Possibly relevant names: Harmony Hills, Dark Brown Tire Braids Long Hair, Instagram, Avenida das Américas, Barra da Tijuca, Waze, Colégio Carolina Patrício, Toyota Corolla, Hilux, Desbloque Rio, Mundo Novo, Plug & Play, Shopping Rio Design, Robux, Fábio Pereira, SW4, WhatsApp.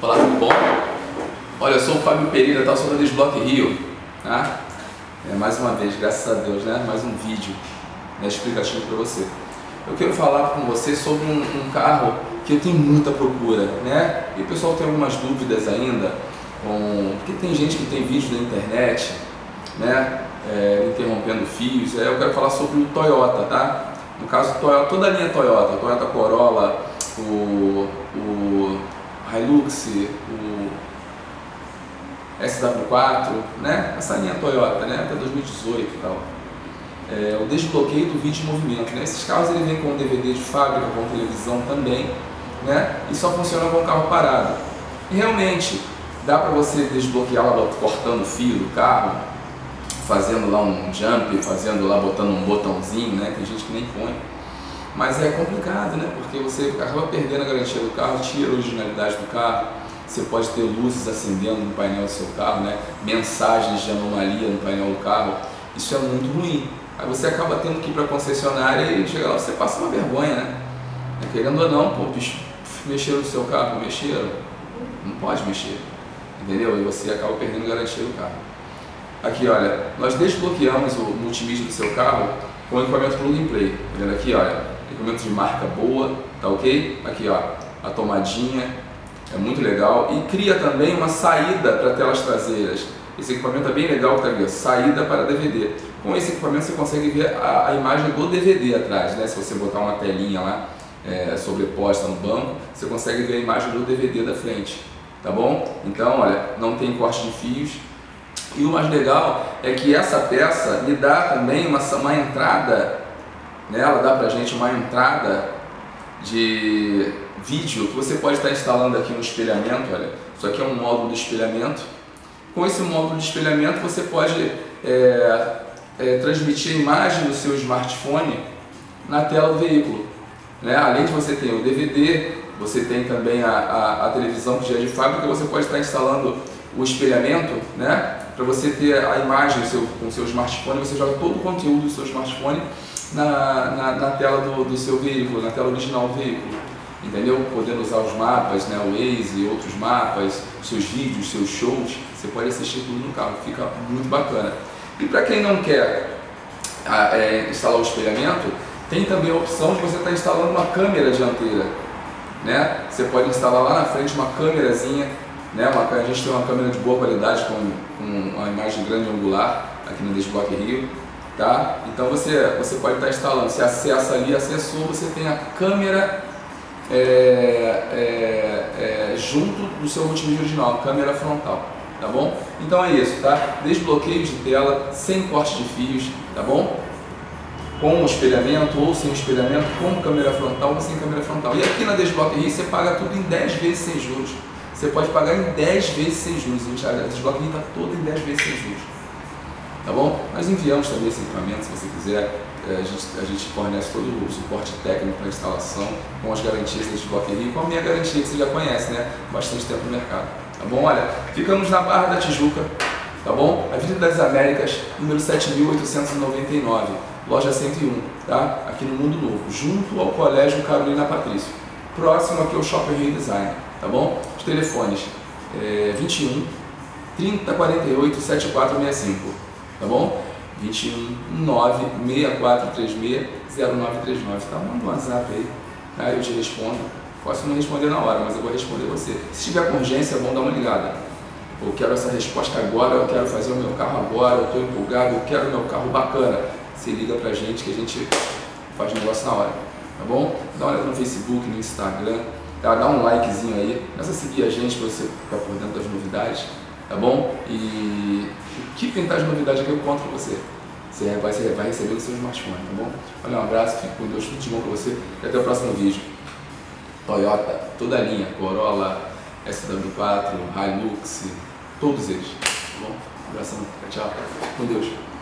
Olá, tudo bom? Olha, eu sou o Fábio Pereira, tal, sou do Desbloque Rio, tá? Mais uma vez, graças a Deus, né? Mais um vídeo, né, explicativo para você. Eu quero falar com você sobre um carro que eu tenho muita procura, né? E o pessoal tem algumas dúvidas ainda, porque tem gente que tem vídeo na internet, né? Interrompendo fios. Eu quero falar sobre o Toyota, tá? No caso, toda a linha Toyota, Toyota Corolla, o Hilux, o SW4, né? Essa linha Toyota, né? Até 2018 e tal. O desbloqueio do vídeo em movimento, né? Esses carros ele vem com DVD de fábrica, com televisão também, né? E só funciona com o carro parado. E realmente, dá para você desbloquear lá cortando o fio do carro, fazendo lá um jump, fazendo lá, botando um botãozinho, né? Tem gente que nem põe. Mas é complicado, né? Porque você acaba perdendo a garantia do carro, tira a originalidade do carro. Você pode ter luzes acendendo no painel do seu carro, né? Mensagens de anomalia no painel do carro. Isso é muito ruim. Aí você acaba tendo que ir para a concessionária e chegar lá você passa uma vergonha, né? Querendo ou não, pô, bicho, mexeram no seu carro, mexeram. Não pode mexer, entendeu? E você acaba perdendo a garantia do carro. Aqui, olha, nós desbloqueamos o multimídia do seu carro com o equipamento Plug and Play. Tá vendo aqui, olha? Equipamento de marca boa, tá ok? Aqui ó, a tomadinha é muito legal e cria também uma saída para telas traseiras. Esse equipamento é bem legal, que tá aqui, ó, saída para DVD. Com esse equipamento você consegue ver a imagem do DVD atrás, né? Se você botar uma telinha lá sobreposta no banco, você consegue ver a imagem do DVD da frente, tá bom? Então olha, não tem corte de fios. E o mais legal é que essa peça lhe dá também uma entrada. Ela dá pra gente uma entrada de vídeo que você pode estar instalando aqui no espelhamento. Olha, isso aqui é um módulo de espelhamento. Com esse módulo de espelhamento você pode transmitir a imagem do seu smartphone na tela do veículo, né? Além de você ter o DVD, você tem também a televisão que já é de fábrica. Você pode estar instalando o espelhamento, né? Para você ter a imagem com o seu smartphone, você joga todo o conteúdo do seu smartphone na tela do seu veículo, na tela original do veículo, entendeu? Podendo usar os mapas, né, o Waze, outros mapas, seus vídeos, seus shows, você pode assistir tudo no carro, fica muito bacana. E para quem não quer instalar o espelhamento, tem também a opção de você estar instalando uma câmera dianteira, né? Você pode instalar lá na frente uma câmerazinha, né? A gente tem uma câmera de boa qualidade com uma imagem grande angular aqui no Desbloque Rio. Tá? Então você pode estar instalando, você acessa ali, acessou, você tem a câmera junto do seu multimídia original, câmera frontal, tá bom? Então é isso, tá? Desbloqueio de tela, sem corte de fios, tá bom? Com o espelhamento ou sem espelhamento, com câmera frontal ou sem câmera frontal. E aqui na Desbloque Rio você paga tudo em 10 vezes sem juros. Você pode pagar em 10 vezes sem juros, a Desbloque Rio está toda em 10 vezes sem juros. Tá bom? Nós enviamos também esse equipamento, se você quiser, a gente fornece todo o suporte técnico para instalação, com as garantias do Desbloque Rio, com a minha garantia que você já conhece, né? Bastante tempo no mercado, tá bom? Olha, ficamos na Barra da Tijuca, tá bom? Avenida das Américas, número 7.899, loja 101, tá? Aqui no Mundo Novo, junto ao Colégio Carolina Patrício, próximo aqui ao Shopping Rio Design, tá bom? Os telefones 21 3048 7465. Tá bom? 219-6436-0939. Tá? Manda um WhatsApp aí, tá? Eu te respondo. Posso não responder na hora, mas eu vou responder você. Se tiver com urgência, é bom dar uma ligada. Eu quero essa resposta agora, eu quero fazer o meu carro agora, eu estou empolgado, eu quero meu carro bacana. Se liga pra gente que a gente faz negócio na hora, tá bom? Dá uma olhada no Facebook, no Instagram, tá? Dá um likezinho aí, começa a seguir a gente pra você ficar por dentro das novidades, tá bom? E o que pintar de novidade aqui eu conto pra você. Você vai receber no seu smartphone, tá bom? Olha, um abraço, fico com Deus, tudo de bom pra você e até o próximo vídeo. Toyota, toda a linha, Corolla, SW4, Hilux, todos eles, tá bom? Um abração, tchau, com Deus.